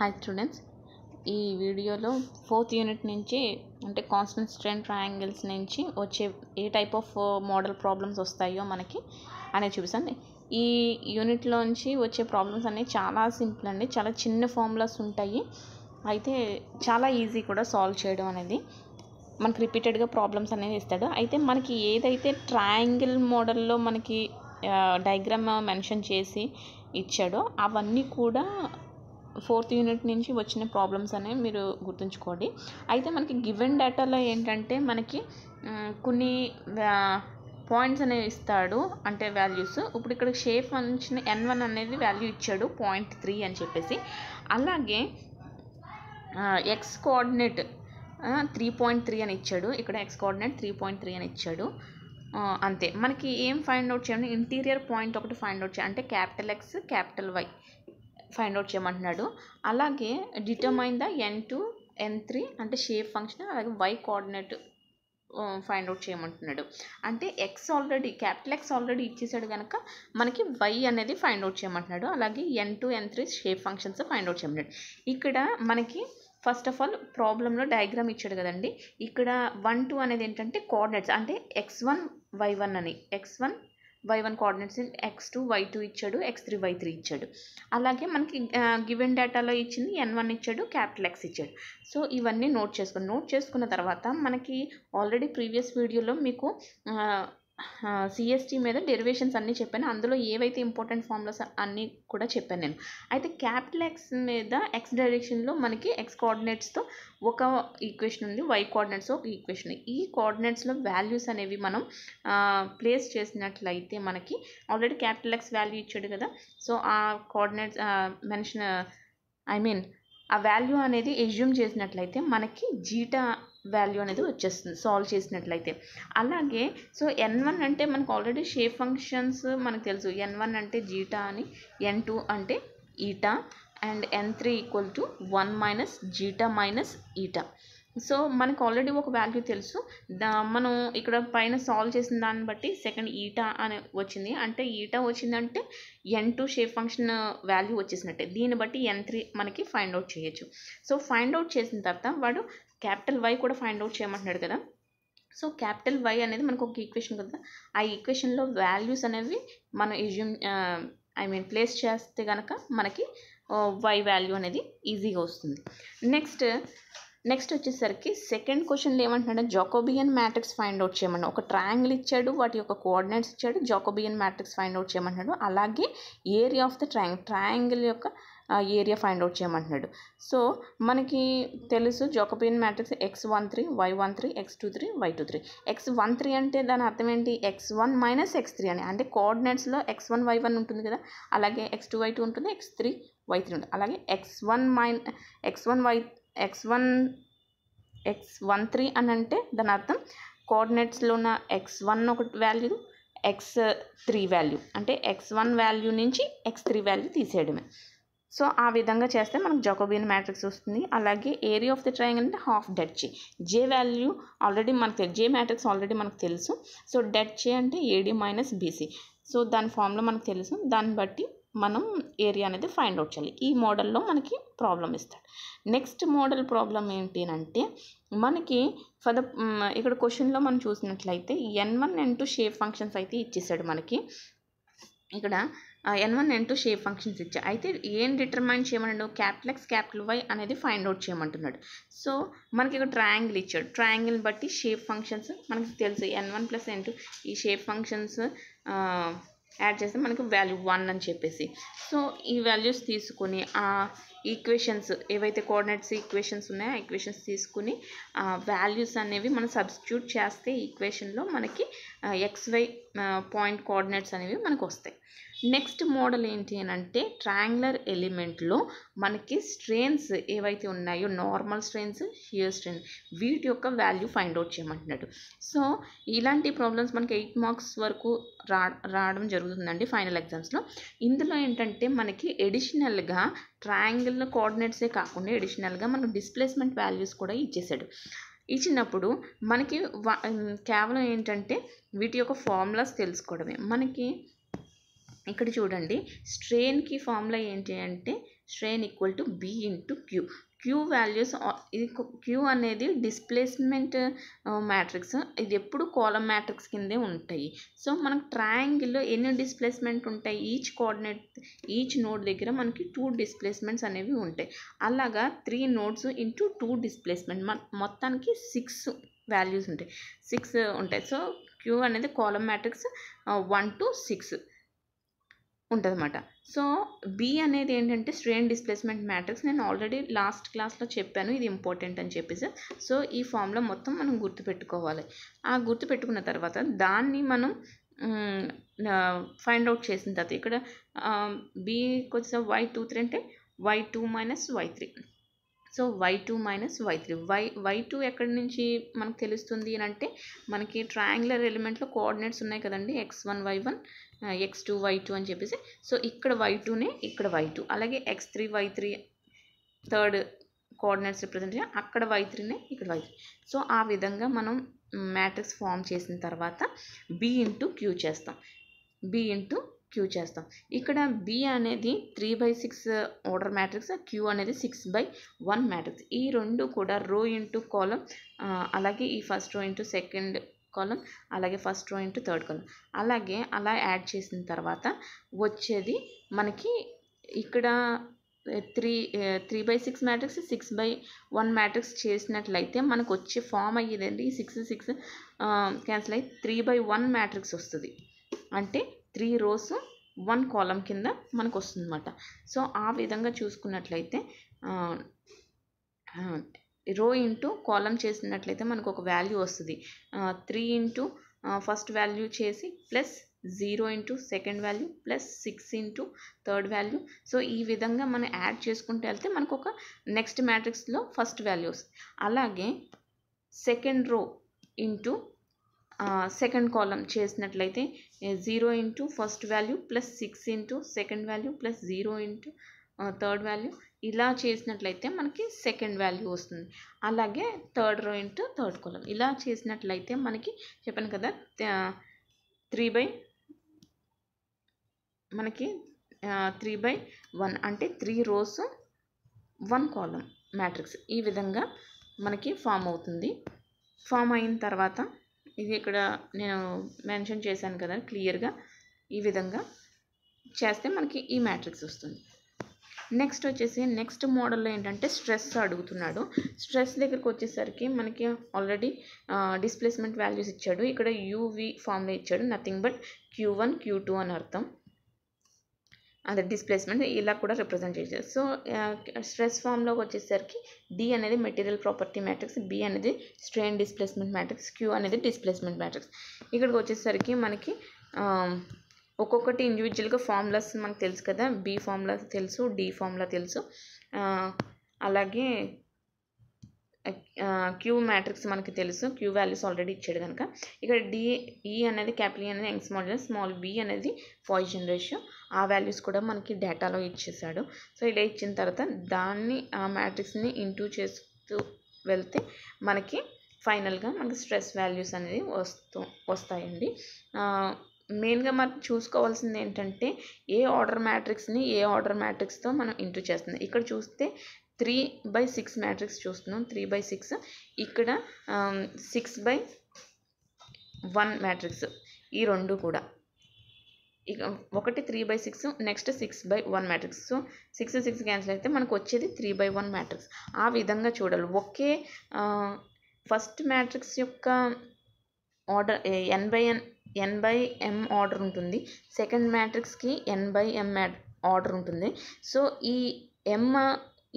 Hi students, ఈ వీడియోలో fourth unit నుంచి అంటే కాన్స్టెంట్ స్ట్రెయిన్ ట్రయాంగిల్స్ నుంచి వచ్చే ఏ టైప్ ఆఫ్ మోడల్ ప్రాబ్లమ్స్ వస్తాయో మనకి అనేది చూపిస్తాను. ఈ యూనిట్లోంచి వచ్చే ప్రాబ్లమ్స్ అనేవి చాలా సింపుల్ అండి, చాలా చిన్న ఫార్ములాస్ ఉంటాయి, అయితే చాలా ఈజీ కూడా సాల్వ్ చేయడం అనేది. మనకి రిపీటెడ్గా ప్రాబ్లమ్స్ అనేది ఇస్తాడు. అయితే మనకి ఏదైతే ట్రయాంగిల్ మోడల్లో మనకి డయాగ్రామ్ మెన్షన్ చేసి ఇచ్చాడో అవన్నీ కూడా ఫోర్త్ యూనిట్ నుంచి వచ్చిన ప్రాబ్లమ్స్ అనేవి మీరు గుర్తుంచుకోండి. అయితే మనకి గివెన్ డేటాలో ఏంటంటే మనకి కొన్ని పాయింట్స్ అనేవి ఇస్తాడు, అంటే వాల్యూస్. ఇప్పుడు ఇక్కడ షేప్ వచ్చిన N1 అనేది వాల్యూ ఇచ్చాడు 0.3 అని చెప్పేసి, అలాగే ఎక్స్ కోఆర్డినేట్ 3.3 అని ఇచ్చాడు, ఇక్కడ ఎక్స్ కోఆర్డినేట్ 3.3 అని ఇచ్చాడు. అంతే మనకి ఏం ఫైండ్ అవుట్ చేయాలి, ఇంటీరియర్ పాయింట్ ఒకటి ఫైండ్ అవుట్ చేయాలి, అంటే capital X capital Y find out చేయమంటున్నాడు. అలాగే డిటర్మైన్ ద N2 N3 అంటే షేప్ ఫంక్షన్, అలాగే Y కోఆర్డినేట్ ఫైండ్ అవుట్ చేయమంటున్నాడు. అంటే X already capital X already ఇచ్చేసాడు కనుక మనకి Y అనేది ఫైండ్ అవుట్ చేయమంటున్నాడు, అలాగే N2 N3 shape functions find out చేయమంటాడు. ఇక్కడ మనకి ఫస్ట్ ఆఫ్ ఆల్ ప్రాబ్లంలో డయాగ్రామ్ ఇచ్చాడు కదండి, ఇక్కడ 1 2 అనేది ఏంటంటే కోఆర్డినేట్స్, అంటే X1 Y1 అని X1 Y1 coordinates, X2 Y2 ఇచ్చాడు, X3 Y3 ఇచ్చాడు. అలాగే మనకి గివెన్ డేటాలో ఇచ్చింది N1 ఇచ్చాడు, క్యాపిటల్ X ఇచ్చాడు. సో ఇవన్నీ నోట్ చేసుకున్న తర్వాత మనకి ఆల్రెడీ ప్రీవియస్ వీడియోలో మీకు CST మీద డెరివేషన్స్ అన్నీ చెప్పాను, అందులో ఏవైతే ఇంపార్టెంట్ ఫార్ములాస్ అన్నీ కూడా చెప్పాను నేను. అయితే క్యాపిటల్ ఎక్స్ మీద ఎక్స్ డైరెక్షన్లో మనకి ఎక్స్ కోఆర్డినేట్స్తో ఒక ఈక్వేషన్ ఉంది, Y కోఆర్డినేట్స్ ఒక ఈక్వేషన్. ఈ కోఆర్డినేట్స్లో వాల్యూస్ అనేవి మనం ప్లేస్ చేసినట్లయితే మనకి ఆల్రెడీ క్యాపిటల్ ఎక్స్ వాల్యూ ఇచ్చాడు కదా, సో ఆ కోఆర్డినేట్స్ మెన్షన్ ఆ వాల్యూ అనేది ఎజ్యూమ్ చేసినట్లయితే మనకి జీటా వాల్యూ అనేది వచ్చేస్తుంది సాల్వ్ చేసినట్లయితే. అలాగే సో N1 అంటే మనకు ఆల్రెడీ షేప్ ఫంక్షన్స్ మనకు తెలుసు, N1 అంటే జీటా అని, N2 అంటే eta, and N3 = 1 - zeta - eta. So మనకు ఆల్రెడీ ఒక వాల్యూ తెలుసు, మనం ఇక్కడ పైన సాల్వ్ చేసిన దాన్ని బట్టి సెకండ్ ఈటా అని వచ్చింది, అంటే ఈటా వచ్చిందంటే N2 షేప్ ఫంక్షన్ వాల్యూ వచ్చేసినట్టే. దీన్ని బట్టి N3 మనకి ఫైండ్ అవుట్ చేయొచ్చు. సో ఫైండ్ అవుట్ చేసిన తర్వాత వాడు క్యాపిటల్ Y కూడా ఫైండ్ అవుట్ చేయమంటున్నాడు కదా, సో క్యాపిటల్ Y అనేది మనకు ఒక ఈక్వేషన్ కదా, ఆ ఈక్వేషన్లో వాల్యూస్ అనేవి మనం ప్లేస్ చేస్తే కనుక మనకి Y వాల్యూ అనేది ఈజీగా వస్తుంది. నెక్స్ట్ వచ్చేసరికి సెకండ్ క్వశ్చన్లో ఏమంటున్నాడు, జాకోబియన్ మ్యాట్రిక్స్ ఫైండ్ అవుట్ చేయమన్నాడు. ఒక ట్రయాంగిల్ ఇచ్చాడు, వాటి యొక్క కోఆర్డినేట్స్ ఇచ్చాడు, జాకోబియన్ మ్యాట్రిక్స్ ఫైండ్ అవుట్ చేయమంటున్నాడు, అలాగే ఏరియా ఆఫ్ ద ట్రయాంగిల్ యొక్క ఏరియా ఫైండ్ అవుట్ చేయమంటున్నాడు. సో మనకి తెలుసు Jacobian matrix X13 Y13 X23 Y23. X13 అంటే దాని అర్థం ఏంటి, X1 - X3 అని, అంటే కోఆర్డినేట్స్లో X1 Y1 ఉంటుంది కదా, అలాగే X2 Y2 ఉంటుంది, X3 Y3 ఉంటుంది, అలాగే X13 అని అంటే దాని అర్థం కోఆర్డినేట్స్లో ఉన్న X1 ఒక వాల్యూ, X3 వాల్యూ, అంటే X1 వాల్యూ నుంచి X3 వాల్యూ తీసేయడమే. సో ఆ విధంగా చేస్తే మనకు జాకోబియన్ మ్యాట్రిక్స్ వస్తుంది. అలాగే ఏరియా ఆఫ్ ది ట్రయాంగిల్ అంటే హాఫ్ డెడ్చే, J వాల్యూ ఆల్రెడీ మనకు తెలుసు, J మ్యాట్రిక్స్ ఆల్రెడీ మనకు తెలుసు. సో డెడ్చే అంటే AD - BC, సో దాని ఫార్ములా మనకు తెలుసు, దాన్ని బట్టి మనం ఏరియా అనేది ఫైండ్ అవుట్ చేయాలి. ఈ మోడల్లో మనకి ప్రాబ్లం ఇస్తాడు. నెక్స్ట్ మోడల్ ప్రాబ్లం ఏంటి అంటే మనకి ఇక్కడ క్వశ్చన్లో మనం చూసినట్లయితే N1 N2 షేప్ ఫంక్షన్స్ అయితే ఇచ్చేసాడు మనకి. ఇక్కడ N1 N2 షేప్ ఫంక్షన్స్ ఇచ్చాడు, అయితే ఏం డిటర్మైన్ చేయమన్నాడు, క్యాపిటల్ X క్యాపిటల్ Y అనేది ఫైండ్ అవుట్ చేయమంటున్నాడు. సో మనకి ఇక్కడ ట్రయాంగిల్ ఇచ్చాడు, ట్రయాంగిల్ బట్టి షేప్ ఫంక్షన్స్ మనకి తెలుసు, N1 + N2 ఈ షేప్ ఫంక్షన్స్ యాడ్ చేస్తే మనకి వాల్యూ 1 అని చెప్పేసి. సో ఈ వాల్యూస్ తీసుకుని ఆ ఈక్వేషన్స్ ఏవైతే కోఆర్డినేట్స్ ఈక్వేషన్స్ ఉన్నాయో ఆ ఈక్వేషన్స్ తీసుకుని వాల్యూస్ అనేవి మనం సబ్స్టిట్యూట్ చేస్తే ఈక్వేషన్లో మనకి XY పాయింట్ కోఆర్డినేట్స్ అనేవి మనకు వస్తాయి. నెక్స్ట్ మోడల్ ఏంటి అని అంటే ట్రయాంగులర్ ఎలిమెంట్లో మనకి స్ట్రెయిన్స్ ఏవైతే ఉన్నాయో నార్మల్ స్ట్రెయిన్స్, షియర్ స్ట్రెయిన్, వీటి యొక్క వాల్యూ ఫైండ్ అవుట్ చేయమంటున్నాడు. సో ఇలాంటి ప్రాబ్లమ్స్ మనకి 8 మార్క్స్ వరకు రావడం జరుగుతుందండి ఫైనల్ ఎగ్జామ్స్లో. ఇందులో ఏంటంటే మనకి ఎడిషనల్గా ట్రయాంగిల్ కోఆర్డినేట్సే కాకుండా ఎడిషనల్గా మనకు డిస్ప్లేస్మెంట్ వాల్యూస్ కూడా ఇచ్చేసాడు. ఇచ్చినప్పుడు మనకి కేవలం ఏంటంటే వీటి యొక్క ఫార్ములాస్ తెలుసుకోవడమే. మనకి ఇక్కడ చూడండి స్ట్రెయిన్కి ఫార్ములా ఏంటి అంటే strain equal to B into Q. Q values, Q anedi displacement matrix. It is a column matrix. So, man triangle any displacement untai each coordinate, each node dekira manaki two displacements anevi untai. Alaga three nodes into two displacement. Mottanki six values untai. Six untai. So Q anedi column matrix 1 to 6. So B అనేది ఏంటంటే strain displacement matrix నేను already last class లో చెప్పాను ఇది important అని చెప్పేసి so ఈ form లో మొత్తం మనం గుర్తు పెట్టుకోవాలి ఆ గుర్తు పెట్టుకున్న తర్వాత దాన్ని మనం ఫైండ్ అవుట్ చేసిన తర్వాత ఇక్కడ B కొంచెం y23 అంటే y2 - y3 so y2 - y3 y2 ఎక్కడ నుంచి మనకు తెలుస్తుంది అంటే మనకి ట్రయాంగులర్ ఎలిమెంట్ లో కోఆర్డినేట్స్ ఉన్నాయి కదండి x1 y1 x2 y2 అని చెప్పేసి సో ఇక్కడ y2 నే ఇక్కడ y2 అలాగే x3 y3 third coordinates represent చేయ అక్కడ y3 నే ఇక్కడ y3 సో ఆ విధంగా మనం మ్యాట్రిక్స్ ఫామ్ చేసిన తర్వాత b × q చేస్తాం b × q చేస్తాం ఇక్కడ b అనేది 3/6 ఆర్డర్ మ్యాట్రిక్స్ q అనేది 6/1 మ్యాట్రిక్స్ ఈ రెండు కూడా రో ఇంటూ కాలమ్ అలాగే ఈ first row into second column అలాగే first row into third column అలాగే అలా యాడ్ చేసిన తర్వాత వచ్చేది మనకి ఇక్కడ 3/6 మ్యాట్రిక్స్ 6/1 మ్యాట్రిక్స్ చేసినట్లయితే మనకు వచ్చే ఫామ్ అయ్యేదండి 6 క్యాన్సిల్ అయ్యి 3/1 మ్యాట్రిక్స్ వస్తుంది అంటే 3 rows 1 column కింద మనకు వస్తుందన్నమాట సో ఆ విధంగా చూసుకున్నట్లయితే రో ఇంటూ కాలమ్ చేసినట్లయితే మనకు ఒక వాల్యూ వస్తుంది 3 × ఫస్ట్ వాల్యూ చేసి plus 0 × second value plus 6 × third value so ఈ విధంగా మనం యాడ్ చేసుకుంటూ వెళ్తే మనకు ఒక నెక్స్ట్ మ్యాట్రిక్స్లో ఫస్ట్ వాల్యూ వస్తుంది అలాగే second row into second column చేసినట్లయితే 0 × first value plus 6 × second value plus 0 × third value ఇలా చేసినట్లయితే మనకి సెకండ్ వాల్యూ వస్తుంది అలాగే third row into third column ఇలా చేసినట్లయితే మనకి చెప్పాను కదా 3/1 అంటే 3 rows 1 column మ్యాట్రిక్స్ ఈ విధంగా మనకి ఫామ్ అవుతుంది ఫామ్ అయిన తర్వాత ఇది ఇక్కడ నేను మెన్షన్ చేశాను కదా క్లియర్గా ఈ విధంగా చేస్తే మనకి ఈ మ్యాట్రిక్స్ వస్తుంది నెక్స్ట్ వచ్చేసి నెక్స్ట్ మోడల్లో ఏంటంటే స్ట్రెస్ అడుగుతున్నాడు స్ట్రెస్ దగ్గరికి వచ్చేసరికి మనకి ఆల్రెడీ డిస్ప్లేస్మెంట్ వాల్యూస్ ఇచ్చాడు ఇక్కడ యూవి ఫామ్లో ఇచ్చాడు నథింగ్ బట్ q1 q2 అని అర్థం అదే డిస్ప్లేస్మెంట్ ఇలా కూడా రిప్రజెంట్ చేశారు సో స్ట్రెస్ ఫామ్లోకి వచ్చేసరికి D అనేది మెటీరియల్ ప్రాపర్టీ మ్యాట్రిక్స్ B అనేది స్ట్రెయిన్ డిస్ప్లేస్మెంట్ మ్యాట్రిక్స్ Q అనేది డిస్ప్లేస్మెంట్ మ్యాట్రిక్స్ ఇక్కడికి వచ్చేసరికి మనకి ఒక్కొక్కటి ఇండివిజువల్గా ఫార్ములాస్ మనకు తెలుసు కదా B ఫార్ములా తెలుసు D ఫార్ములా తెలుసు అలాగే Q మ్యాట్రిక్స్ మనకి తెలుసు Q వాల్యూస్ ఆల్రెడీ ఇచ్చాడు కనుక ఇక్కడ E అనేది క్యాపిటల్ E అనేది యంగ్స్ మాడ్యులస్ స్మాల్ b అనేది పాయిసన్ రేషియో ఆ వాల్యూస్ కూడా మనకి డేటాలో ఇచ్చేసాడు సో ఇలా ఇచ్చిన తర్వాత దాన్ని ఆ మ్యాట్రిక్స్ని ఇంటూ చేస్తూ వెళ్తే మనకి ఫైనల్గా మనకి స్ట్రెస్ వాల్యూస్ అనేది వస్తాయండి మెయిన్గా మనం చూసుకోవాల్సింది ఏంటంటే ఏ ఆర్డర్ మ్యాట్రిక్స్ని ఏ ఆర్డర్ మ్యాట్రిక్స్తో మనం ఇంటూ చేస్తుంది ఇక్కడ చూస్తే 3/6 మ్యాట్రిక్స్ చూస్తున్నాం 3/6 ఇక్కడ 6/1 మ్యాట్రిక్స్ ఈ రెండు కూడా ఒకటి 3/6 నెక్స్ట్ 6/1 మ్యాట్రిక్స్ సో 6 × 6 క్యాన్సిల్ అయితే మనకు వచ్చేది 3/1 మ్యాట్రిక్స్ ఆ విధంగా చూడాలి ఒకే ఫస్ట్ మ్యాట్రిక్స్ యొక్క order n by m order ఉంటుంది సెకండ్ మ్యాట్రిక్స్కి n by m ఆర్డర్ ఉంటుంది సో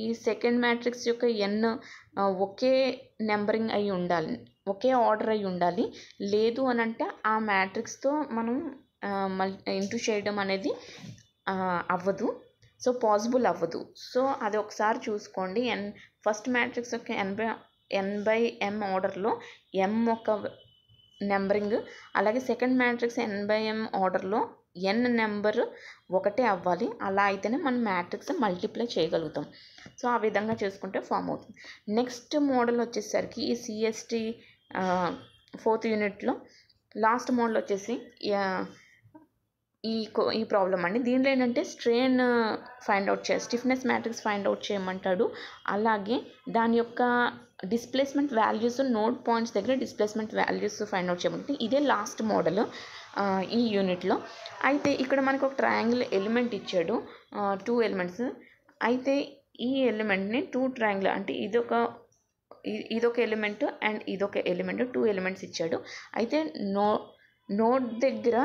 ఈ సెకండ్ మ్యాట్రిక్స్ యొక్క n ఒకే నెంబరింగ్ అయి ఉండాలి ఒకే ఆర్డర్ అయి ఉండాలి లేదు అని అంటే ఆ మ్యాట్రిక్స్తో మనం ఇంటూ చేయడం అనేది అవ్వదు సో పాసిబుల్ అవ్వదు సో అది ఒకసారి చూసుకోండి ఫస్ట్ మ్యాట్రిక్స్ యొక్క n by m ఆర్డర్లో m ఒక నెంబరింగ్ అలాగే second matrix n by m ఆర్డర్లో n నెంబర్ ఒకటే అవ్వాలి అలా అయితేనే మనం మ్యాట్రిక్స్ మల్టిప్లై చేయగలుగుతాం సో ఆ విధంగా చేసుకుంటే ఫామ్ అవుతుంది నెక్స్ట్ మోడల్ వచ్చేసరికి ఈ CST 4th యూనిట్లో లాస్ట్ మోడల్ వచ్చేసి ee problem andi deenlo entante strain find out chey stiffness matrix find out cheyamantadu alage dani yokka displacement values node points daggara displacement values find out cheyamante ide last model ee unit lo aithe ikkada manaku ok triangle element ichchadu two elements aithe ee element ni two triangle ante idoka idoka element and idoka element two elements ichchadu aithe node daggara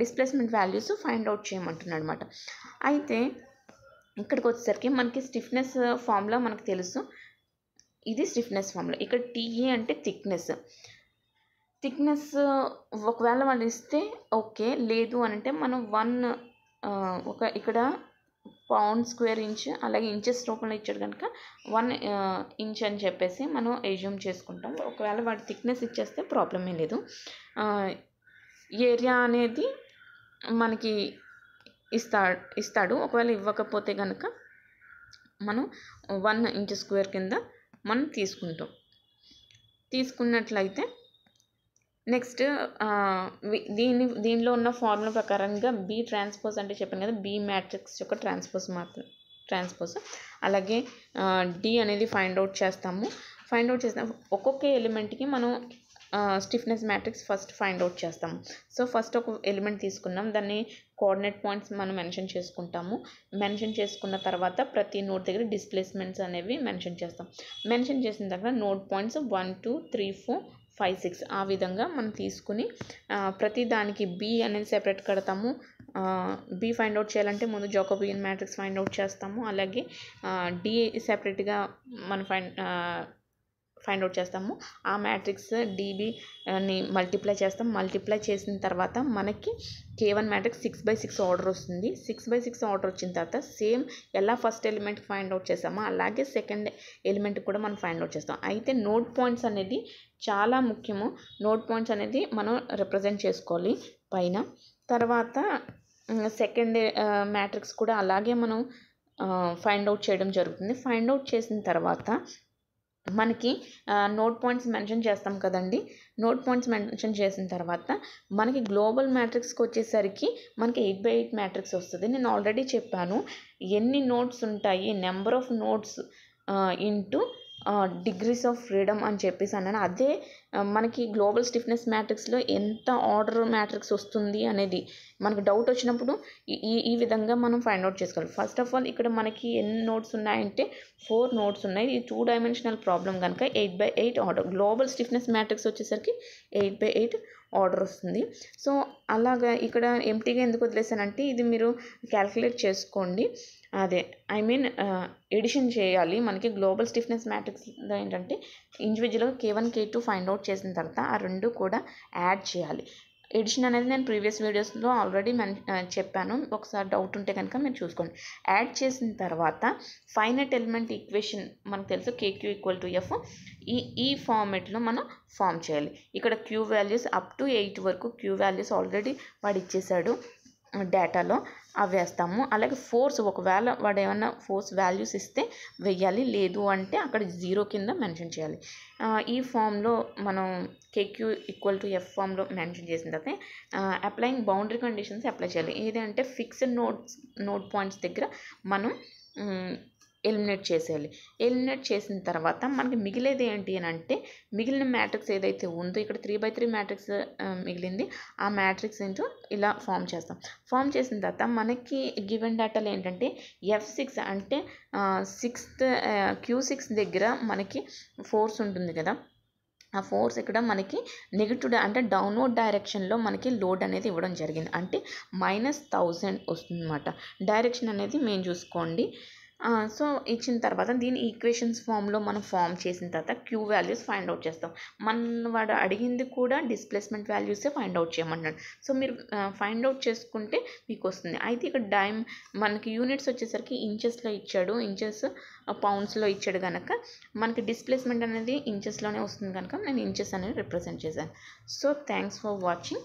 displacement values find out చేయమంటున్నాడు అన్నమాట అయితే ఇక్కడికి వచ్చేసరికి మనకి stiffness formula మనకు తెలుసు ఇది stiffness formula ఇక్కడ TE అంటే థిక్నెస్ థిక్నెస్ ఒకవేళ మనం ఇస్తే ఓకే లేదు అంటే మనం 1 ఒక ఇక్కడ పౌండ్ స్క్వేర్ ఇంచ్ అలాగే ఇంచెస్ రూపంలో ఇచ్చారు గనుక 1 ఇంచ్ అని చెప్పేసి మనం అజ్యూమ్ చేసుకుంటాం ఒకవేళ వాడి థిక్నెస్ ఇచ్చేస్తే ప్రాబ్లం ఏమీ లేదు ఏరియా అనేది మనకి ఇస్తాడు ఒకవేళ ఇవ్వకపోతే గనుక మనం 1 ఇంచ్ స్క్వేర్ కింద మనం తీసుకున్నట్లయితే నెక్స్ట్ దీనిలో ఉన్న ఫార్ములా ప్రకారంగా B ట్రాన్స్పోజ్ అంటే చెప్పాను కదా B మ్యాట్రిక్స్ యొక్క ట్రాన్స్పోజ్ అలాగే D అనేది ఫైండ్ అవుట్ చేస్తాము ఒక్కొక్క ఎలిమెంట్ కి మనం stiffness matrix first find out చేస్తాం సో ఫస్ట్ ఒక ఎలిమెంట్ తీసుకున్నాం దాన్ని కోఆర్డినేట్ పాయింట్స్ మనం మెన్షన్ చేసుకుంటాము మెన్షన్ చేసుకున్న తర్వాత ప్రతి నోడ్ దగ్గర డిస్ప్లేస్మెంట్స్ అనేవి మెన్షన్ చేస్తాం మెన్షన్ చేసిన తర్వాత నోడ్ పాయింట్స్ 1 2 3 4 5 6 ఆ విధంగా మనం తీసుకుని ప్రతి దానికి B అనేది సెపరేట్ కడతాము B ఫైండ్ అవుట్ చేయాలంటే ముందు జాకోబియన్ మ్యాట్రిక్స్ ఫైండ్ అవుట్ చేస్తాము అలాగే D సెపరేట్ గా మనం ఫైండ్ అవుట్ చేస్తాము ఆ మ్యాట్రిక్స్ DB ని మల్టిప్లై చేస్తాం మల్టిప్లై చేసిన తర్వాత మనకి K1 మ్యాట్రిక్స్ 6/6 ఆర్డర్ వస్తుంది 6/6 ఆర్డర్ వచ్చిన తర్వాత సేమ్ ఎలా ఫస్ట్ ఎలిమెంట్ ఫైండ్ అవుట్ చేసామో అలాగే సెకండ్ ఎలిమెంట్ కూడా మనం ఫైండ్ అవుట్ చేస్తాం అయితే నోడ్ పాయింట్స్ అనేది చాలా ముఖ్యము నోడ్ పాయింట్స్ అనేది మనం రిప్రజెంట్ చేసుకోవాలి పైన తర్వాత సెకండ్ మ్యాట్రిక్స్ కూడా అలాగే మనం ఫైండ్ అవుట్ చేయడం జరుగుతుంది ఫైండ్ అవుట్ చేసిన తర్వాత మనకి నోడ్ పాయింట్స్ మెన్షన్ చేస్తాం కదండి నోడ్ పాయింట్స్ మెన్షన్ చేసిన తర్వాత మనకి గ్లోబల్ మ్యాట్రిక్స్ కి వచ్చేసరికి మనకి 8/8 మ్యాట్రిక్స్ వస్తుంది నేను ఆల్రెడీ చెప్పాను ఎన్ని నోడ్స్ ఉంటాయి number of nodes into degrees of freedom అని చెప్పేసి అన్నాను అదే మనకి గ్లోబల్ స్టిఫ్నెస్ మ్యాట్రిక్స్ లో ఎంత ఆర్డర్ మ్యాట్రిక్స్ వస్తుంది అనేది మనకు డౌట్ వచ్చినప్పుడు ఈ విధంగా మనం ఫైండ్ అవుట్ చేసుకోవాలి ఫస్ట్ ఆఫ్ ఆల్ ఇక్కడ మనకి ఎన్ని నోడ్స్ ఉన్నాయి అంటే 4 నోడ్స్ ఉన్నాయి ఇది 2 డైమెన్షనల్ ప్రాబ్లం గనుక 8/8 ఆర్డర్ గ్లోబల్ స్టిఫ్నెస్ మ్యాట్రిక్స్ వచ్చేసరికి 8/8 ఆర్డర్ వస్తుంది సో అలాగా ఇక్కడ ఎంప్టీగా ఎందుకు వదిలేసానంటే ఇది మీరు క్యాలిక్యులేట్ చేసుకోండి అదే ఐ మీన్ ఎడిషన్ చేయాలి మనకి గ్లోబల్ స్టిఫ్నెస్ మ్యాట్రిక్స్ ఏంటంటే individual K1 K2 find out చేసిన తర్వాత ఆ రెండు కూడా యాడ్ చేయాలి ఎడిషన్ అనేది నేను ప్రీవియస్ వీడియోస్లో ఆల్రెడీ చెప్పాను ఒకసారి డౌట్ ఉంటే కనుక మీరు చూసుకోండి యాడ్ చేసిన తర్వాత ఫైనైట్ ఎలిమెంట్ ఈక్వేషన్ మనకు తెలుసు KQ = F ఈ ఫార్మాట్లో మనం ఫామ్ చేయాలి ఇక్కడ Q వాల్యూస్ అప్ టు 8 వరకు Q వాల్యూస్ ఆల్రెడీ వాడు ఇచ్చేసాడు డేటాలో అవి వేస్తాము అలాగే ఫోర్స్ ఒకవేళ వాడు ఏమన్నా ఫోర్స్ వాల్యూస్ ఇస్తే వేయాలి లేదు అంటే అక్కడ 0 కింద మెన్షన్ చేయాలి ఈ ఫామ్లో మనం KQ = F ఫామ్లో మెన్షన్ చేసిన తర్వాత అప్లైయింగ్ బౌండరీ కండిషన్స్ అప్లై చేయాలి ఏదంటే ఫిక్స్డ్ నోడ్ పాయింట్స్ దగ్గర మనం ఎలిమినేట్ చేసేయాలి ఎలిమినేట్ చేసిన తర్వాత మనకి మిగిలేది ఏంటి అంటే మిగిలిన మ్యాట్రిక్స్ ఏదైతే ఉందో ఇక్కడ 3/3 మ్యాట్రిక్స్ మిగిలింది ఆ మ్యాట్రిక్స్ ఇంటూ ఇలా ఫామ్ చేస్తాం ఫామ్ చేసిన తర్వాత మనకి గివెన్ డేటాలో ఏంటంటే F6 అంటే 6th Q6 దగ్గర మనకి ఫోర్స్ ఉంటుంది కదా ఆ ఫోర్స్ ఇక్కడ మనకి నెగటివ్ అంటే డౌన్వర్డ్ డైరెక్షన్ లో మనకి లోడ్ అనేది ఇవ్వడం జరిగింది అంటే -1000 వస్తుందన్నమాట డైరెక్షన్ అనేది మనం చూసుకోండి సో ఇచ్చిన తర్వాత దీని ఈక్వేషన్స్ ఫామ్లో మనం ఫామ్ చేసిన తర్వాత Q వాల్యూస్ ఫైండ్ అవుట్ చేస్తాం మన వాడు అడిగింది కూడా డిస్ప్లేస్మెంట్ వాల్యూసే ఫైండ్ అవుట్ చేయమన్నాడు సో మీరు ఫైండ్ అవుట్ చేసుకుంటే మీకు వస్తుంది అయితే ఇక్కడ మనకి యూనిట్స్ వచ్చేసరికి ఇంచెస్లో ఇచ్చాడు ఇంచెస్ పౌండ్స్లో ఇచ్చాడు కనుక మనకి డిస్ప్లేస్మెంట్ అనేది ఇంచెస్లోనే వస్తుంది కనుక నేను ఇంచెస్ అనేది రిప్రజెంట్ చేశాను సో థ్యాంక్స్ ఫర్ వాచింగ్